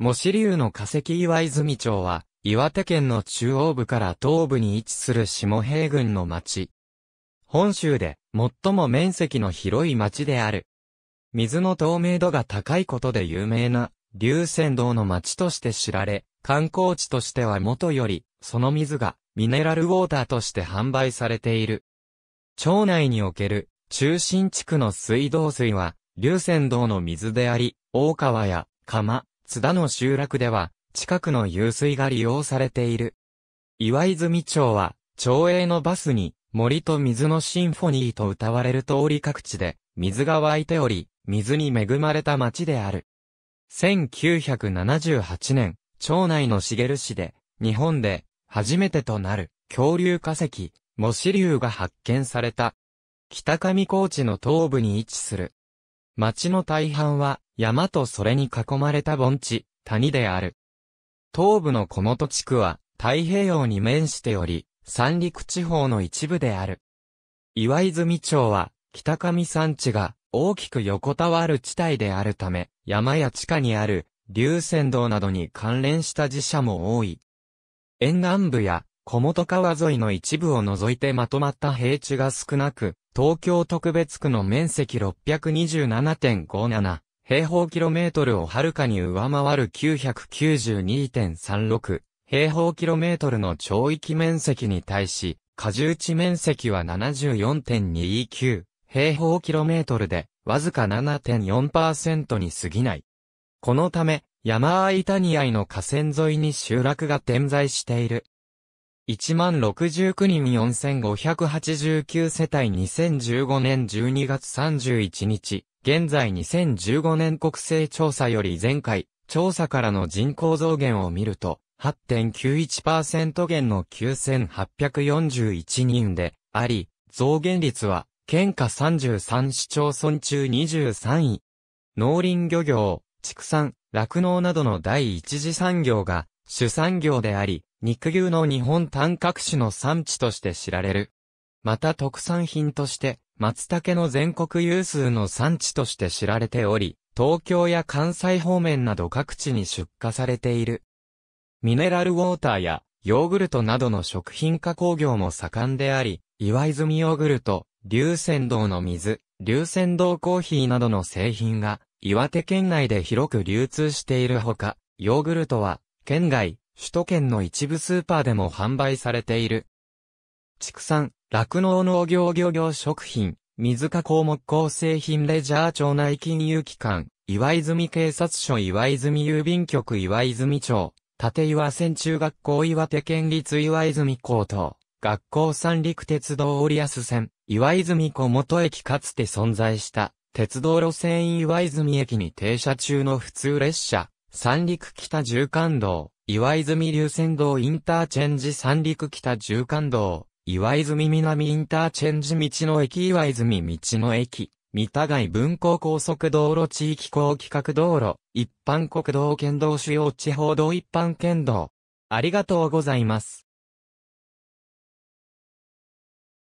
模子竜の化石岩泉町は、岩手県の中央部から東部に位置する下平郡の町。本州で最も面積の広い町である。水の透明度が高いことで有名な龍泉洞の町として知られ、観光地としてはもとより、その水がミネラルウォーターとして販売されている。町内における中心地区の水道水は龍泉洞の水であり、大川や釜、津田の集落では近くの湧水が利用されている。岩泉町は町営のバスに森と水のシンフォニーと歌われる通り各地で水が湧いており、水に恵まれた町である。1978年、町内の茂市で、日本で初めてとなる恐竜化石、模子竜が発見された。北上高地の東部に位置する。町の大半は山とそれに囲まれた盆地、谷である。東部の小本地区は太平洋に面しており、三陸地方の一部である。岩泉町は北上山地が大きく横たわる地帯であるため、山や地下にある龍泉洞などに関連した寺社も多い。沿岸部や小本川沿いの一部を除いてまとまった平地が少なく、東京特別区の面積 627.57 平方キロメートルをはるかに上回る 992.36 平方キロメートルの町域面積に対し、果樹地面積は 74.29 平方キロメートルで、わずか 7.4% に過ぎない。このため、山あい谷あいの河川沿いに集落が点在している。169人4589世帯2015年12月31日、現在2015年国勢調査より前回、調査からの人口増減を見ると、8.91% 減の9841人であり、増減率は、県下33市町村中23位。農林漁業、畜産、酪農などの第一次産業が主産業であり、肉牛の日本単各種の産地として知られる。また特産品として、松茸の全国有数の産地として知られており、東京や関西方面など各地に出荷されている。ミネラルウォーターやヨーグルトなどの食品加工業も盛んであり、岩泉ヨーグルト、龍泉洞の水、龍泉洞コーヒーなどの製品が岩手県内で広く流通しているほか、ヨーグルトは県外、首都圏の一部スーパーでも販売されている。畜産、酪農農業漁業食品、水加工木工製品レジャー町内金融機関、岩泉警察署岩泉郵便局岩泉町、立岩専中学校岩手県立岩泉高等学校三陸鉄道折安線、岩泉小本駅かつて存在した、鉄道路線岩泉駅に停車中の普通列車、三陸北縦貫道、岩泉龍泉洞インターチェンジ三陸北縦貫道、岩泉南インターチェンジ道の駅岩泉道の駅、三田街分校高速道路地域高規格道路、一般国道県道主要地方道一般県道。ありがとうございます。